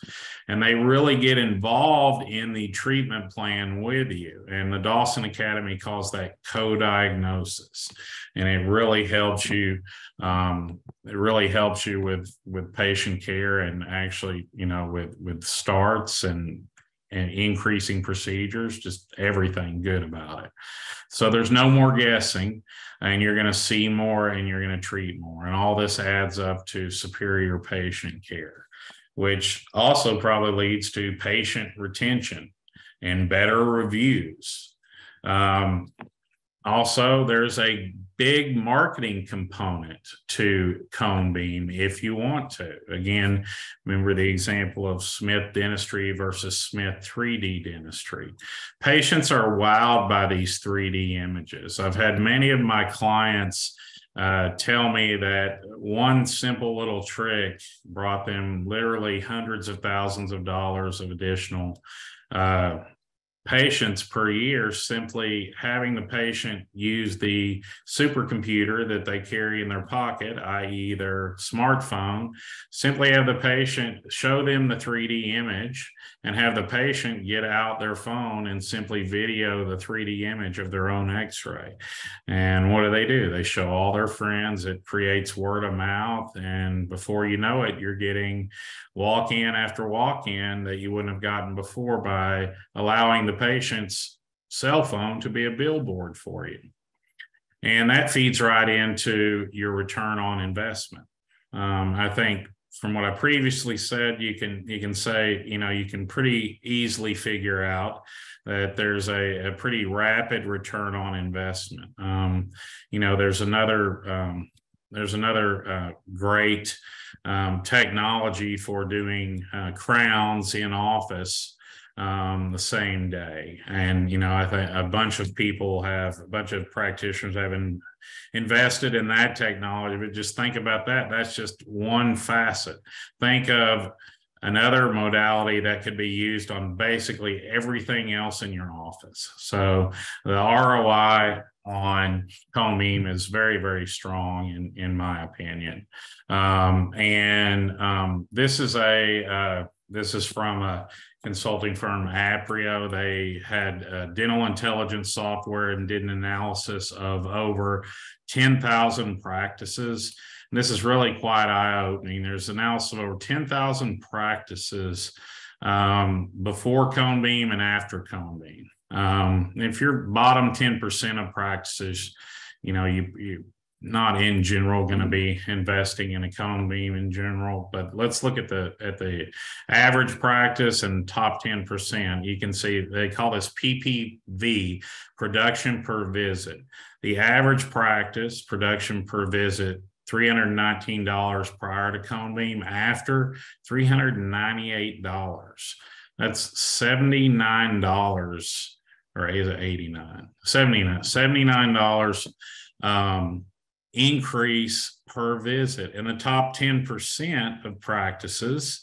and they really get involved in in the treatment plan with you. And the Dawson Academy calls that co-diagnosis. And it really helps you, um, it really helps you with, with patient care, and actually, you know, with, with starts and, and increasing procedures, just everything good about it. So there's no more guessing, and you're going to see more and you're going to treat more. And all this adds up to superior patient care, which also probably leads to patient retention and better reviews. Um, also, there's a big marketing component to cone beam if you want to. Again, remember the example of Smith dentistry versus Smith three D dentistry. Patients are wowed by these three D images. I've had many of my clients Uh, tell me that one simple little trick brought them literally hundreds of thousands of dollars of additional uh, patients per year, simply having the patient use the supercomputer that they carry in their pocket, that is their smartphone. Simply have the patient show them the three D image and have the patient get out their phone and simply video the three D image of their own x-ray. And what do they do? They show all their friends. It creates word of mouth. And before you know it, you're getting walk-in after walk-in that you wouldn't have gotten before by allowing the patient's cell phone to be a billboard for you. And that feeds right into your return on investment. Um, I think from what I previously said, you can you can say, you know, you can pretty easily figure out that there's a, a pretty rapid return on investment. Um, you know, there's another um, there's another uh, great um, technology for doing uh, crowns in office um, the same day. And, you know, I think a bunch of people have, a bunch of practitioners have in, invested in that technology, but just think about that. That's just one facet. Think of another modality that could be used on basically everything else in your office. So the R O I on cone beam is very, very strong in, in my opinion. Um, and um, this is a, uh, this is from a consulting firm, Aprio. They had uh, dental intelligence software and did an analysis of over ten thousand practices. And this is really quite eye-opening. There's an analysis of over ten thousand practices um, before cone beam and after cone beam. Um, if you're bottom ten percent of practices, you know, you, you not in general going to be investing in a cone beam in general, but let's look at the at the average practice and top ten percent. You can see they call this P P V, production per visit. The average practice production per visit, three hundred nineteen dollars prior to cone beam, after three hundred ninety-eight dollars. That's seventy-nine dollars, or is it eighty-nine? seventy-nine dollars um, increase per visit. In the top ten percent of practices,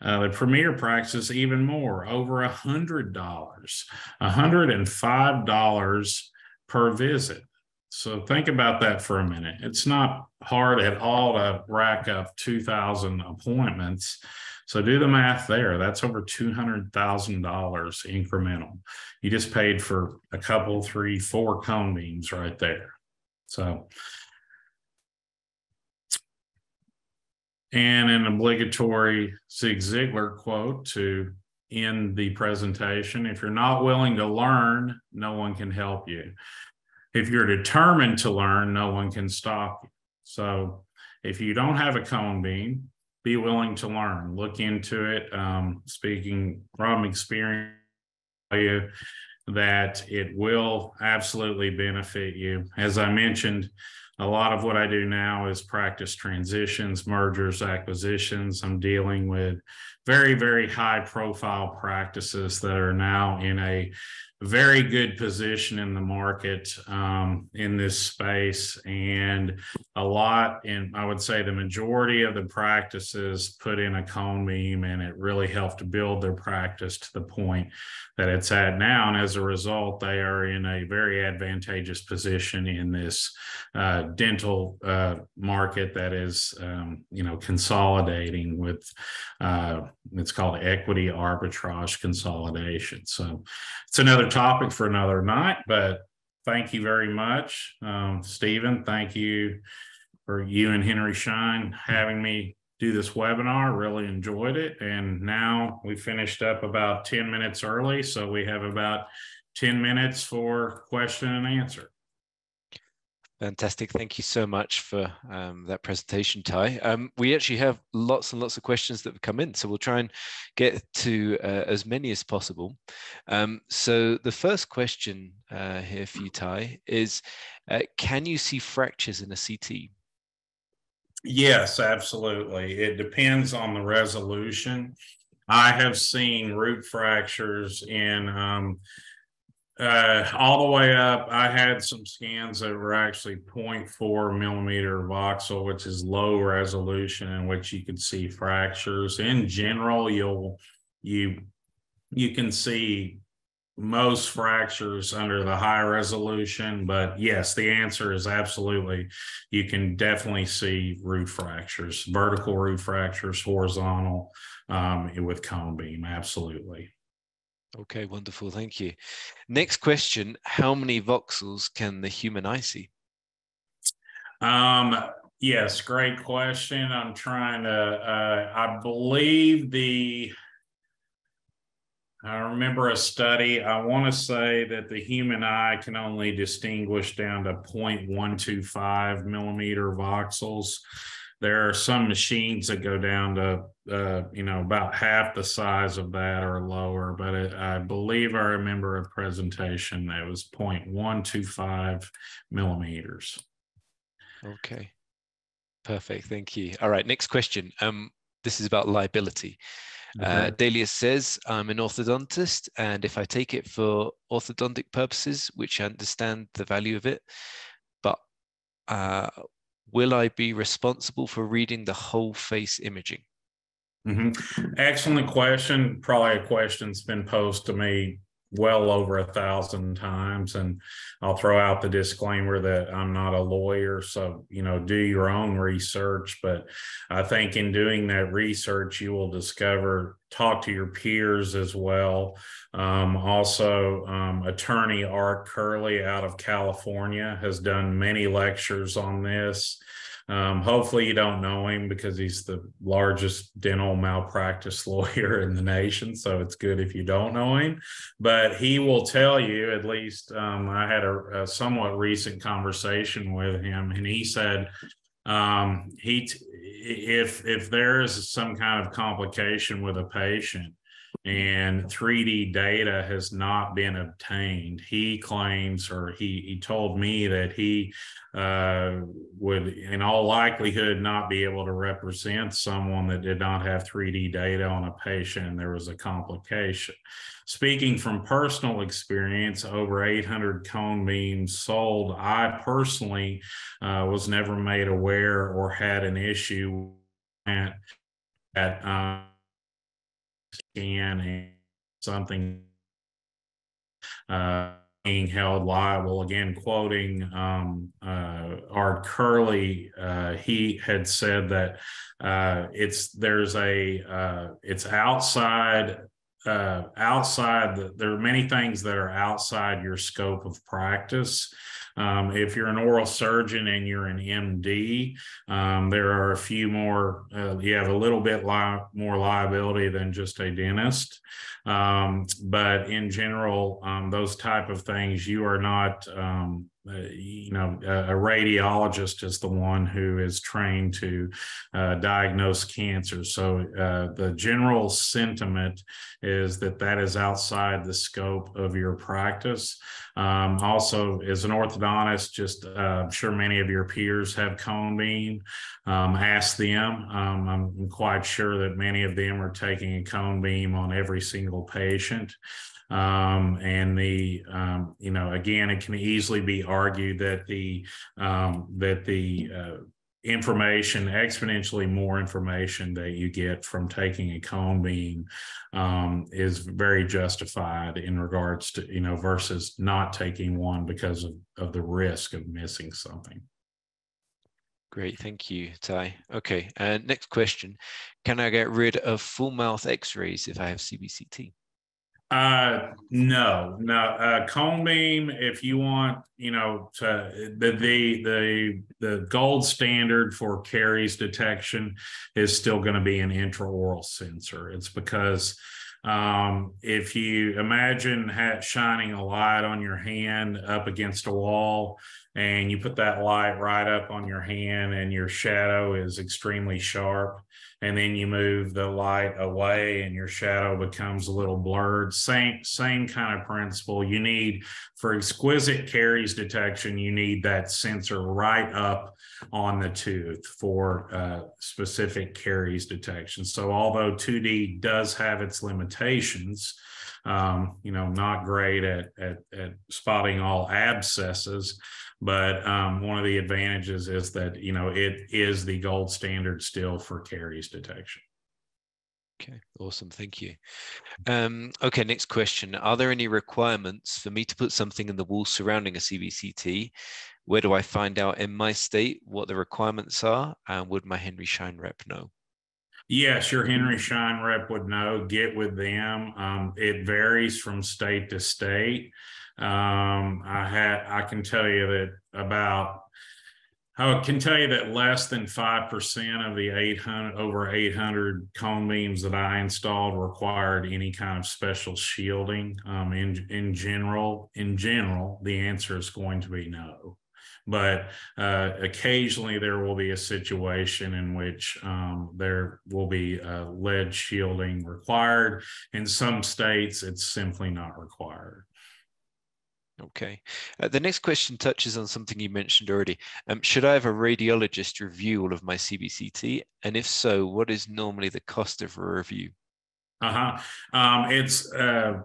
uh, the premier practices, even more, over one hundred dollars, one hundred five dollars per visit. So think about that for a minute. It's not hard at all to rack up two thousand appointments. So do the math there. That's over two hundred thousand dollars incremental. You just paid for a couple, three, four cone beams right there. So, and an obligatory Zig Ziglar quote to end the presentation: if you're not willing to learn, no one can help you. If you're determined to learn, no one can stop you. So if you don't have a cone beam, be willing to learn. Look into it. Um, speaking from experience, I tell you that it will absolutely benefit you. As I mentioned, a lot of what I do now is practice transitions, mergers, acquisitions. I'm dealing with very, very high profile practices that are now in a very good position in the market um, in this space. And a lot, and I would say the majority of the practices put in a cone beam, and it really helped to build their practice to the point that it's at now. And as a result, they are in a very advantageous position in this uh, dental uh, market that is, um, you know, consolidating with, uh, it's called equity arbitrage consolidation. So it's another topic for another night, but thank you very much, um, Stephen. Thank you for you and Henry Schein having me do this webinar. Really enjoyed it. And now we finished up about ten minutes early, so we have about ten minutes for question and answer. Fantastic. Thank you so much for um, that presentation, Ty. Um, we actually have lots and lots of questions that have come in, so we'll try and get to uh, as many as possible. Um, so the first question uh, here for you, Ty, is uh, can you see fractures in a C T? Yes, absolutely. It depends on the resolution. I have seen root fractures in... Um, Uh, all the way up. I had some scans that were actually zero point four millimeter voxel, which is low resolution, in which you could see fractures. In general, you'll you you can see most fractures under the high resolution, but yes, the answer is absolutely. You can definitely see root fractures, vertical root fractures, horizontal, um, with cone beam, absolutely. Okay, wonderful. Thank you. Next question. How many voxels can the human eye see? Um, yes, great question. I'm trying to, uh, I believe the, I remember a study, I want to say that the human eye can only distinguish down to zero point one two five millimeter voxels. There are some machines that go down to, uh, you know, about half the size of that or lower, but it, I believe I remember a presentation that was zero point one two five millimeters. Okay, perfect. Thank you. All right, next question. Um, this is about liability. Okay. Uh, Dahlia says, I'm an orthodontist, and if I take it for orthodontic purposes, which I understand the value of it, but... Uh, will I be responsible for reading the whole face imaging? Mm-hmm. Excellent question. Probably a question that's been posed to me well over a thousand times. And I'll throw out the disclaimer that I'm not a lawyer. So, you know, do your own research. But I think in doing that research, you will discover, talk to your peers as well. Um, also, um, attorney Art Curley out of California has done many lectures on this. Um, hopefully you don't know him because he's the largest dental malpractice lawyer in the nation, so it's good if you don't know him. But he will tell you, at least um, I had a, a somewhat recent conversation with him, and he said um, he t if if there is some kind of complication with a patient and three D data has not been obtained, he claims, or he, he told me that he uh, would in all likelihood not be able to represent someone that did not have three D data on a patient and there was a complication. Speaking from personal experience, over eight hundred cone beams sold, I personally uh, was never made aware or had an issue at, at um, scan and something uh, being held liable. Again, quoting um, uh, Art Curley, uh, he had said that uh, it's there's a uh, it's outside uh, outside. The, there are many things that are outside your scope of practice. Um, if you're an oral surgeon and you're an M D, um, there are a few more, uh, you have a little bit li more liability than just a dentist. Um, but in general, um, those type of things, you are not, um, Uh, you know, a radiologist is the one who is trained to uh, diagnose cancer. So uh, the general sentiment is that that is outside the scope of your practice. Um, also, as an orthodontist, just uh, I'm sure many of your peers have cone beam. Um, ask them. Um, I'm quite sure that many of them are taking a cone beam on every single patient. Um, and the, um, you know, again, it can easily be argued that the, um, that the, uh, information, exponentially more information that you get from taking a cone beam, um, is very justified in regards to, you know, versus not taking one because of, of the risk of missing something. Great, thank you, Ty. Okay, uh, next question. Can I get rid of full mouth x-rays if I have C B C T? Uh, no, no, uh, cone beam, if you want, you know, to, the, the, the, the gold standard for caries detection is still going to be an intraoral sensor. It's because, um, if you imagine ha- shining a light on your hand up against a wall, and you put that light right up on your hand and your shadow is extremely sharp, and then you move the light away and your shadow becomes a little blurred. Same, same kind of principle. You need, for exquisite caries detection, you need that sensor right up on the tooth for uh, specific caries detection. So although two D does have its limitations, um, you know, not great at, at, at spotting all abscesses, but um, one of the advantages is that, you know, it is the gold standard still for caries detection. Okay, awesome, thank you. Um, okay, next question. Are there any requirements for me to put something in the wall surrounding a C B C T? Where do I find out in my state what the requirements are, and would my Henry Schein rep know? Yes, your Henry Schein rep would know. Get with them. Um, it varies from state to state. Um, I had, I can tell you that about, I can tell you that less than five percent of the eight hundred, over eight hundred cone beams that I installed required any kind of special shielding. Um, in, in general, in general, the answer is going to be no. But uh, occasionally there will be a situation in which um, there will be uh, lead shielding required. In some states, it's simply not required. Okay. Uh, the next question touches on something you mentioned already. Um, should I have a radiologist review all of my C B C T? And if so, what is normally the cost of a review? Uh-huh. Um, it's... Uh,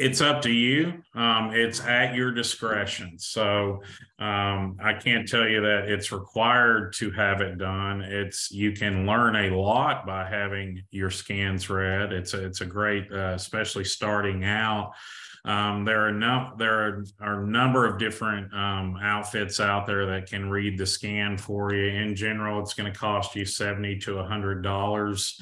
It's up to you. Um, it's at your discretion. So um, I can't tell you that it's required to have it done. It's, you can learn a lot by having your scans read. It's a, it's a great, uh, especially starting out. Um, there are no, there are a number of different um, outfits out there that can read the scan for you. In general, it's going to cost you seventy to one hundred dollars.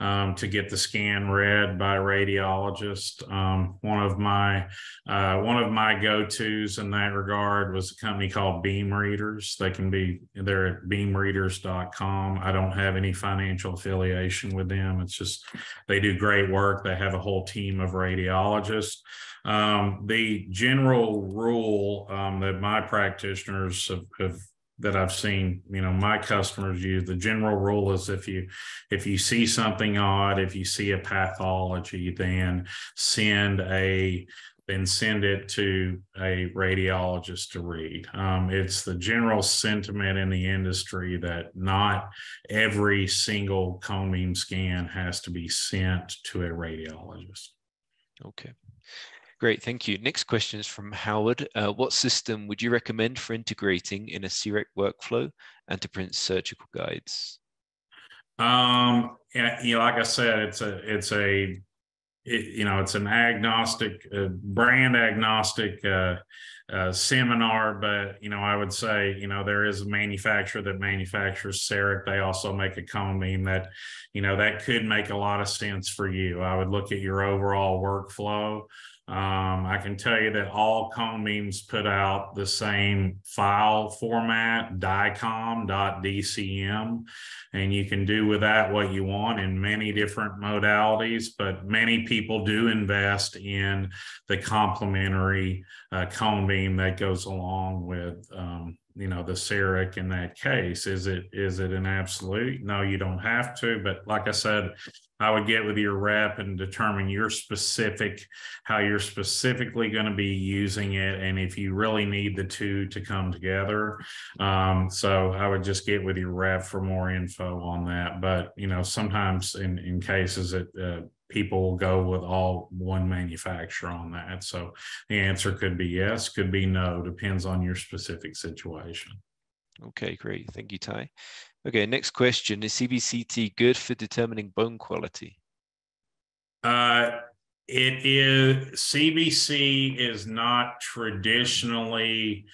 Um, to get the scan read by a radiologist. Um, one of my uh, one of my go-tos in that regard was a company called Beam Readers. They can be, they're at beam readers dot com. I don't have any financial affiliation with them. It's just, they do great work. They have a whole team of radiologists. Um, the general rule um, that my practitioners have, have that I've seen, you know, my customers use, the general rule is if you, if you see something odd, if you see a pathology, then send a, then send it to a radiologist to read. Um, it's the general sentiment in the industry that not every single cone beam scan has to be sent to a radiologist. Okay. Great, thank you. Next question is from Howard. Uh, what system would you recommend for integrating in a CEREC workflow and to print surgical guides? Um, you know, like I said, it's a, it's a, it, you know, it's an agnostic, uh, brand agnostic uh, uh, seminar, but, you know, I would say, you know, there is a manufacturer that manufactures CEREC. They also make a cone beam that, you know, that could make a lot of sense for you. I would look at your overall workflow. Um, I can tell you that all cone beams put out the same file format, dicom dot d c m, and you can do with that what you want in many different modalities, but many people do invest in the complementary uh, cone beam that goes along with um, you know, the CEREC in that case. Is it, is it an absolute? No, you don't have to. But like I said, I would get with your rep and determine your specific, how you're specifically going to be using it, and if you really need the two to come together. Um, so I would just get with your rep for more info on that. But, you know, sometimes in, in cases it, uh, people will go with all one manufacturer on that. So the answer could be yes, could be no, depends on your specific situation. Okay, great. Thank you, Ty. Okay, next question. Is C B C T good for determining bone quality? Uh, it is. C B C is not traditionally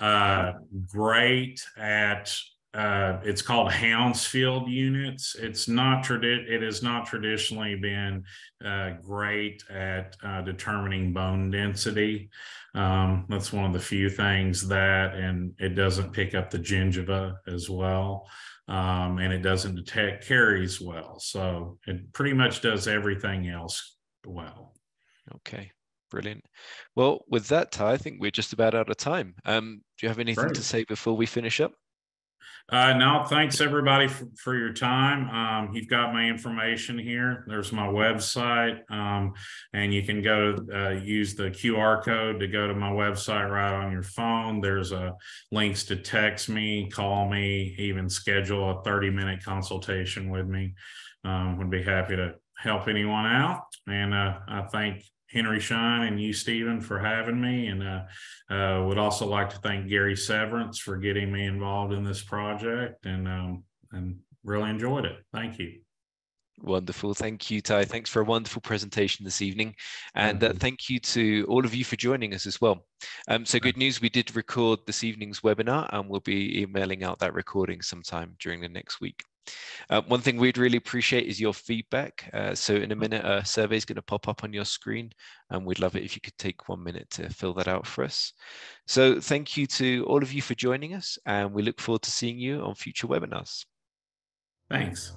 uh, great at, uh, it's called Hounsfield units. It's not, it has not traditionally been uh, great at uh, determining bone density. Um, that's one of the few things that, and it doesn't pick up the gingiva as well. Um, and it doesn't detect caries well. So it pretty much does everything else well. Okay, brilliant. Well, with that, Ty, I think we're just about out of time. Um, do you have anything Great. to say before we finish up? Uh, no, thanks everybody for, for your time. Um, you've got my information here. There's my website, um, and you can go to uh, use the Q R code to go to my website right on your phone. There's uh, links to text me, call me, even schedule a thirty minute consultation with me. Um, would be happy to help anyone out. And uh, I thank Henry Schein and you, Stephen, for having me, and uh, uh, would also like to thank Gary Severance for getting me involved in this project, and um, and really enjoyed it. Thank you. Wonderful. Thank you, Ty. Thanks for a wonderful presentation this evening. And uh, thank you to all of you for joining us as well. Um, so good news, we did record this evening's webinar, and we'll be emailing out that recording sometime during the next week. Uh, one thing we'd really appreciate is your feedback. Uh, so in a minute, a survey is going to pop up on your screen, and we'd love it if you could take one minute to fill that out for us. So thank you to all of you for joining us, and we look forward to seeing you on future webinars. Thanks.